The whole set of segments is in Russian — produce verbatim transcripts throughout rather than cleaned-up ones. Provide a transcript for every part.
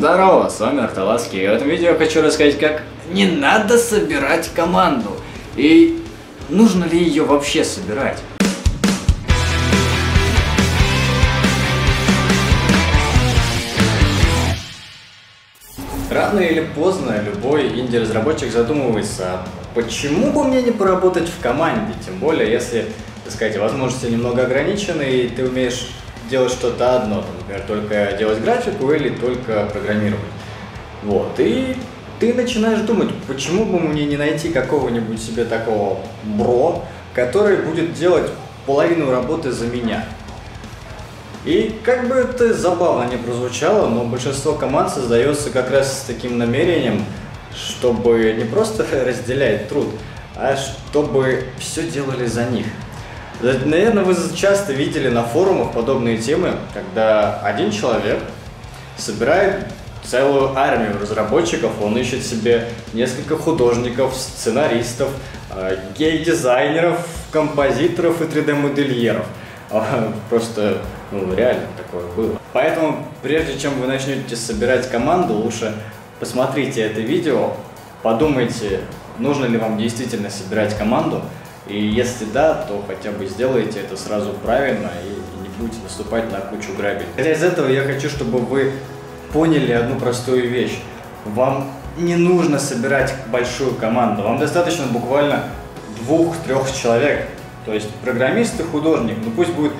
Здорово, с вами Арталаский, и в этом видео я хочу рассказать, как не надо собирать команду, и нужно ли ее вообще собирать. Рано или поздно любой инди-разработчик задумывается, почему бы мне не поработать в команде, тем более если, так сказать, возможности немного ограничены, и ты умеешь делать что-то одно, например, только делать графику или только программировать. Вот, и ты начинаешь думать, почему бы мне не найти какого-нибудь себе такого бро, который будет делать половину работы за меня. И как бы это забавно не прозвучало, но большинство команд создается как раз с таким намерением, чтобы не просто разделять труд, а чтобы все делали за них. Наверное, вы часто видели на форумах подобные темы, когда один человек собирает целую армию разработчиков, он ищет себе несколько художников, сценаристов, гей-дизайнеров, композиторов и три дэ-модельеров. Просто, ну, реально такое было. Поэтому, прежде чем вы начнете собирать команду, лучше посмотрите это видео, подумайте, нужно ли вам действительно собирать команду. И если да, то хотя бы сделайте это сразу правильно и не будете наступать на кучу грабель. Хотя из этого я хочу, чтобы вы поняли одну простую вещь. Вам не нужно собирать большую команду, вам достаточно буквально двух-трех человек. То есть программист и художник, ну пусть будет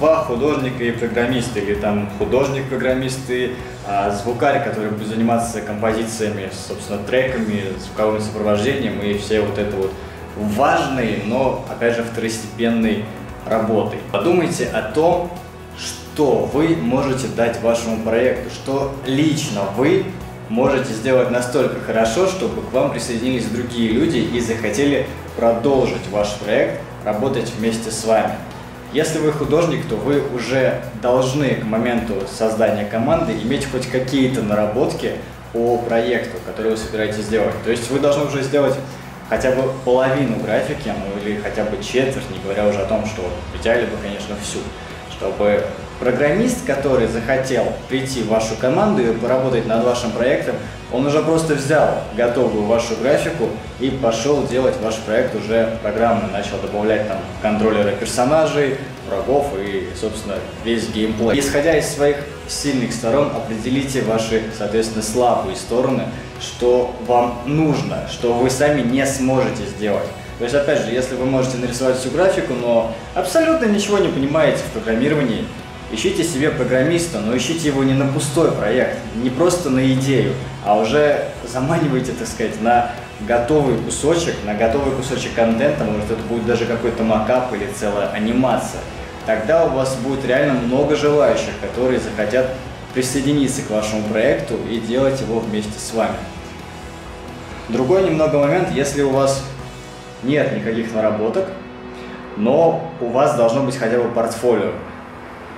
два художника и программиста, или там художник-программист и а, звукарь, который будет заниматься композициями, собственно, треками, звуковым сопровождением и все вот это вот. Важной, но, опять же, второстепенной работой. Подумайте о том, что вы можете дать вашему проекту, что лично вы можете сделать настолько хорошо, чтобы к вам присоединились другие люди и захотели продолжить ваш проект, работать вместе с вами. Если вы художник, то вы уже должны к моменту создания команды иметь хоть какие-то наработки по проекту, который вы собираетесь сделать. То есть вы должны уже сделать хотя бы половину графики, ну или хотя бы четверть, не говоря уже о том, что взяли бы, конечно, всю, чтобы программист, который захотел прийти в вашу команду и поработать над вашим проектом, он уже просто взял готовую вашу графику и пошел делать ваш проект уже программно, начал добавлять там контроллеры персонажей, врагов и, собственно, весь геймплей. Исходя из своих сильных сторон, определите ваши, соответственно, слабые стороны, что вам нужно, что вы сами не сможете сделать. То есть, опять же, если вы можете нарисовать всю графику, но абсолютно ничего не понимаете в программировании, ищите себе программиста, но ищите его не на пустой проект, не просто на идею, а уже заманивайте, так сказать, на готовый кусочек, на готовый кусочек контента, может это будет даже какой-то макап или целая анимация. Тогда у вас будет реально много желающих, которые захотят присоединиться к вашему проекту и делать его вместе с вами. Другой немного момент, если у вас нет никаких наработок, но у вас должно быть хотя бы портфолио.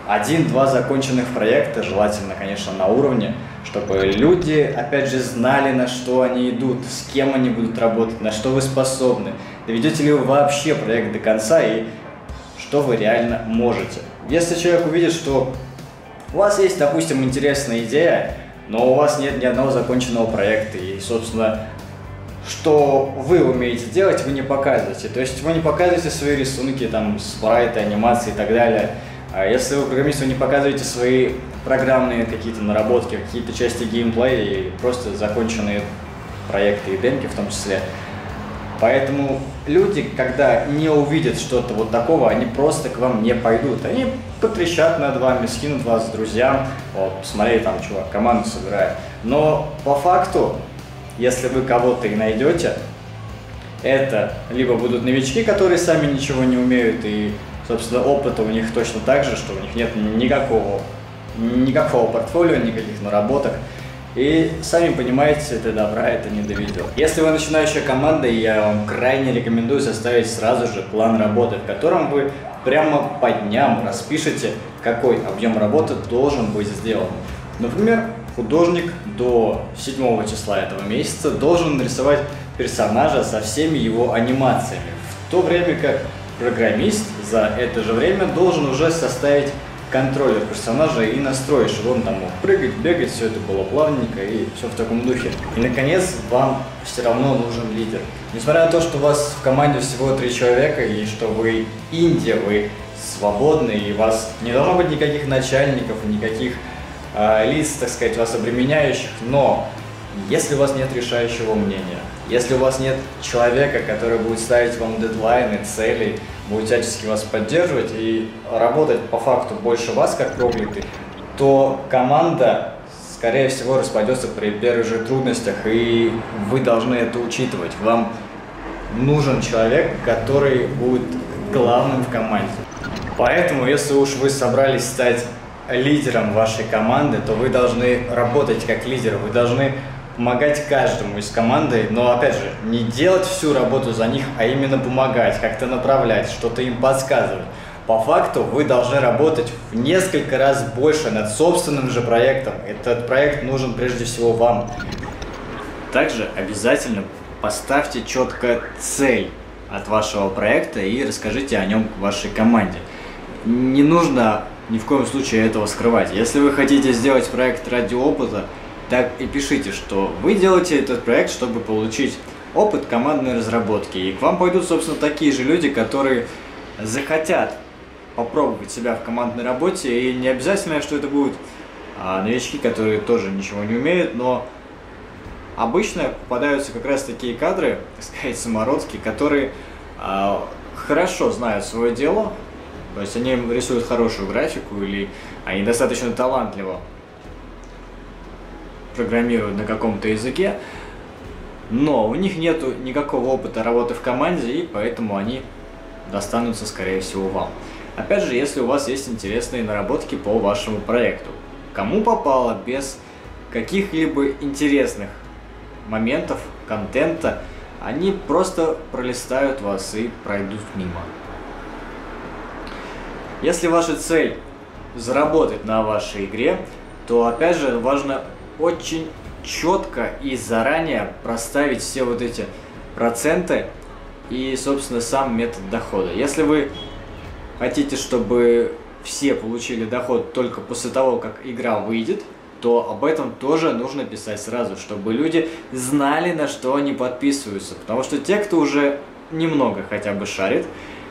Один-два законченных проекта, желательно, конечно, на уровне, чтобы люди, опять же, знали, на что они идут, с кем они будут работать, на что вы способны, доведете ли вы вообще проект до конца и что вы реально можете. Если человек увидит, что у вас есть, допустим, интересная идея, но у вас нет ни одного законченного проекта, и, собственно, что вы умеете делать, вы не показываете. То есть вы не показываете свои рисунки, там, спрайты, анимации и так далее. А если вы программисту не показываете свои программные какие-то наработки, какие-то части геймплея и просто законченные проекты и демки в том числе. Поэтому люди, когда не увидят что-то вот такого, они просто к вам не пойдут. Они потрещат над вами, скинут вас друзьям. Вот, посмотри, там чувак команду собирает. Но по факту, если вы кого-то и найдете, это либо будут новички, которые сами ничего не умеют, и, собственно, опыта у них точно так же, что у них нет никакого, никакого портфолио, никаких наработок. И сами понимаете, это добра это не доведет. Если вы начинающая команда, я вам крайне рекомендую составить сразу же план работы, в котором вы прямо по дням распишите, какой объем работы должен быть сделан. Например, художник до седьмого числа этого месяца должен нарисовать персонажа со всеми его анимациями, в то время как программист за это же время должен уже составить контроллер персонажа и настроишь. Вон там мог прыгать, бегать, все это было плавненько и все в таком духе. И наконец, вам все равно нужен лидер. Несмотря на то, что у вас в команде всего три человека и что вы инди, вы свободны и у вас не должно быть никаких начальников, никаких э, лиц, так сказать, вас обременяющих, но если у вас нет решающего мнения, если у вас нет человека, который будет ставить вам дедлайны, цели, будет всячески вас поддерживать и работать по факту больше вас, как проклятый, то команда, скорее всего, распадется при первых же трудностях, и вы должны это учитывать. Вам нужен человек, который будет главным в команде. Поэтому, если уж вы собрались стать лидером вашей команды, то вы должны работать как лидер, вы должны помогать каждому из команды, но, опять же, не делать всю работу за них, а именно помогать, как-то направлять, что-то им подсказывать. По факту вы должны работать в несколько раз больше над собственным же проектом. Этот проект нужен прежде всего вам. Также обязательно поставьте четко цель от вашего проекта и расскажите о нем вашей команде. Не нужно ни в коем случае этого скрывать. Если вы хотите сделать проект ради опыта, так и пишите, что вы делаете этот проект, чтобы получить опыт командной разработки. И к вам пойдут, собственно, такие же люди, которые захотят попробовать себя в командной работе. И не обязательно, что это будут новички, которые тоже ничего не умеют, но обычно попадаются как раз такие кадры, так сказать, самородки, которые хорошо знают свое дело, то есть они рисуют хорошую графику или они достаточно талантливо программируют на каком-то языке, но у них нет никакого опыта работы в команде, и поэтому они достанутся, скорее всего, вам. Опять же, если у вас есть интересные наработки по вашему проекту, кому попало, без каких-либо интересных моментов, контента, они просто пролистают вас и пройдут мимо. Если ваша цель заработать на вашей игре, то, опять же, важно очень четко и заранее проставить все вот эти проценты и, собственно, сам метод дохода. Если вы хотите, чтобы все получили доход только после того, как игра выйдет, то об этом тоже нужно писать сразу, чтобы люди знали, на что они подписываются. Потому что те, кто уже немного хотя бы шарит,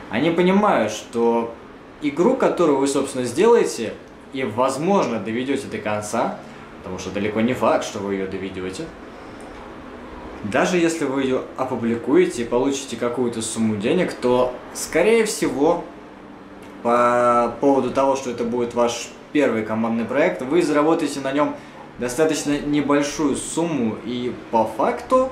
они понимают, что игру, которую вы, собственно, сделаете и, возможно, доведете до конца, потому что далеко не факт, что вы ее доведете. Даже если вы ее опубликуете и получите какую-то сумму денег, то, скорее всего, по поводу того, что это будет ваш первый командный проект, вы заработаете на нем достаточно небольшую сумму, и по факту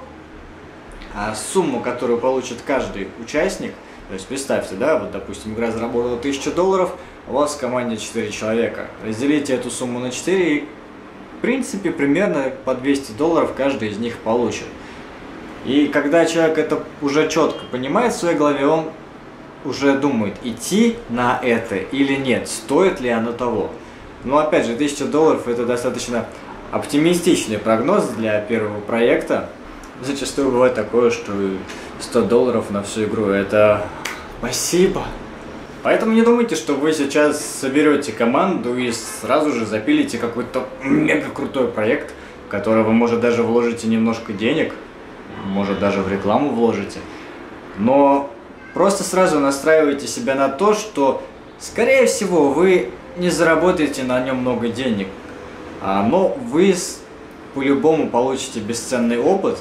сумму, которую получит каждый участник, то есть представьте, да, вот, допустим, игра заработала тысячу долларов, у вас в команде четыре человека, разделите эту сумму на четыре и, в принципе, примерно по двести долларов каждый из них получит. И когда человек это уже четко понимает в своей голове, он уже думает, идти на это или нет, стоит ли оно того. Но опять же, тысяча долларов это достаточно оптимистичный прогноз для первого проекта. Зачастую бывает такое, что сто долларов на всю игру это спасибо. Поэтому не думайте, что вы сейчас соберете команду и сразу же запилите какой-то мега крутой проект, в который вы, может, даже вложите немножко денег, может, даже в рекламу вложите. Но просто сразу настраивайте себя на то, что, скорее всего, вы не заработаете на нем много денег, но вы по-любому получите бесценный опыт,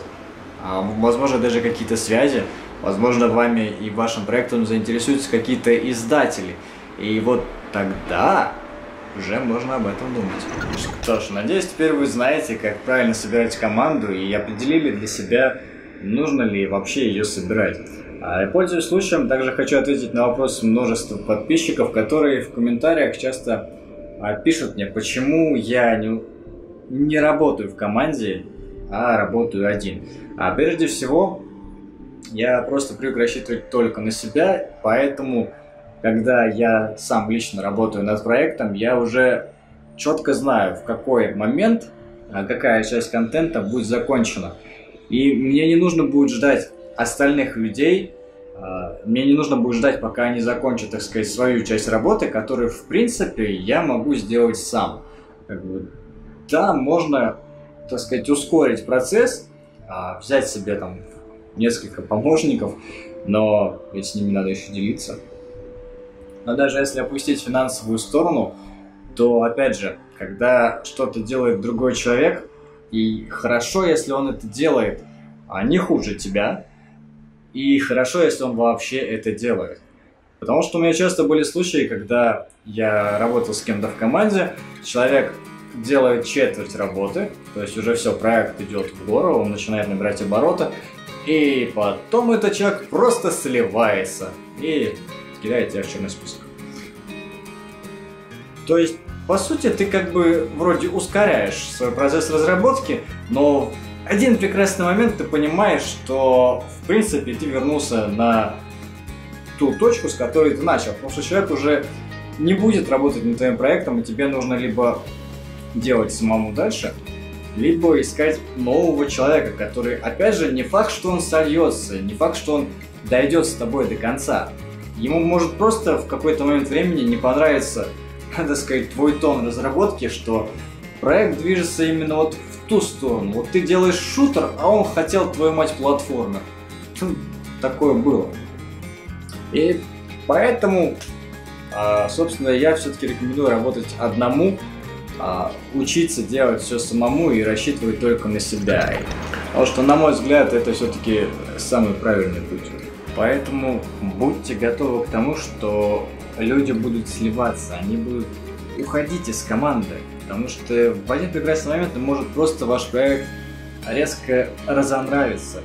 возможно, даже какие-то связи. Возможно, вами и вашим проектом заинтересуются какие-то издатели. И вот тогда уже можно об этом думать. Что ж, надеюсь, теперь вы знаете, как правильно собирать команду и определили для себя, нужно ли вообще ее собирать. А, пользуясь случаем, также хочу ответить на вопрос множества подписчиков, которые в комментариях часто а, пишут мне, почему я не, не работаю в команде, а работаю один. А прежде всего, я просто привык рассчитывать только на себя, поэтому, когда я сам лично работаю над проектом, я уже четко знаю, в какой момент, какая часть контента будет закончена. И мне не нужно будет ждать остальных людей, Мне не нужно будет ждать, пока они закончат, так сказать, свою часть работы, которую, в принципе, я могу сделать сам. Как бы, да, можно, так сказать, ускорить процесс, взять себе там несколько помощников, но ведь с ними надо еще делиться. Но даже если опустить финансовую сторону, то, опять же, когда что-то делает другой человек, и хорошо, если он это делает, а не хуже тебя, и хорошо, если он вообще это делает. Потому что у меня часто были случаи, когда я работал с кем-то в команде, человек делает четверть работы, то есть уже все, проект идет в гору, он начинает набирать обороты, и потом этот человек просто сливается и кидает тебя в черный список. То есть, по сути, ты как бы вроде ускоряешь свой процесс разработки, но в один прекрасный момент ты понимаешь, что в принципе ты вернулся на ту точку, с которой ты начал, потому что человек уже не будет работать над твоим проектом, и тебе нужно либо делать самому дальше, либо искать нового человека, который, опять же, не факт, что он сольется, не факт, что он дойдет с тобой до конца. Ему может просто в какой-то момент времени не понравиться, так сказать, твой тон разработки, что проект движется именно вот в ту сторону. Вот ты делаешь шутер, а он хотел, твою мать, платформы. Такое было. И поэтому, собственно, я все-таки рекомендую работать одному, учиться делать все самому и рассчитывать только на себя. Потому что, на мой взгляд, это все-таки самый правильный путь. Поэтому будьте готовы к тому, что люди будут сливаться, они будут уходить из команды, потому что в один прекрасный момент может просто ваш проект резко разонравиться.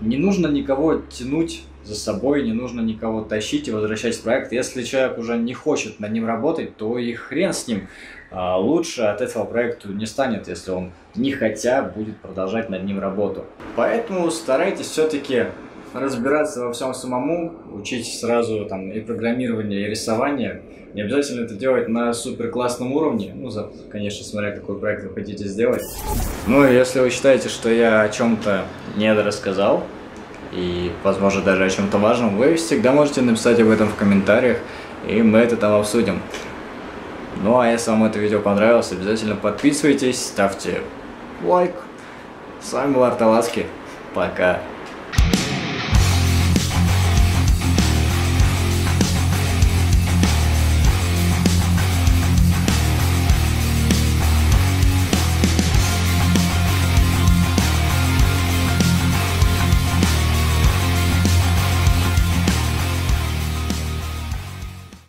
Не нужно никого тянуть за собой, не нужно никого тащить и возвращать в проект. Если человек уже не хочет над ним работать, то и хрен с ним. Лучше от этого проекта не станет, если он нехотя будет продолжать над ним работу. Поэтому старайтесь все-таки разбираться во всем самому, учить сразу там и программирование, и рисование. Не обязательно это делать на супер классном уровне, ну, за, конечно, смотря какой проект вы хотите сделать. Ну, и если вы считаете, что я о чем-то недорассказал, и, возможно, даже о чем-то важном, вы всегда можете написать об этом в комментариях, и мы это там обсудим. Ну, а если вам это видео понравилось, обязательно подписывайтесь, ставьте лайк. С вами был Арталаски. Пока.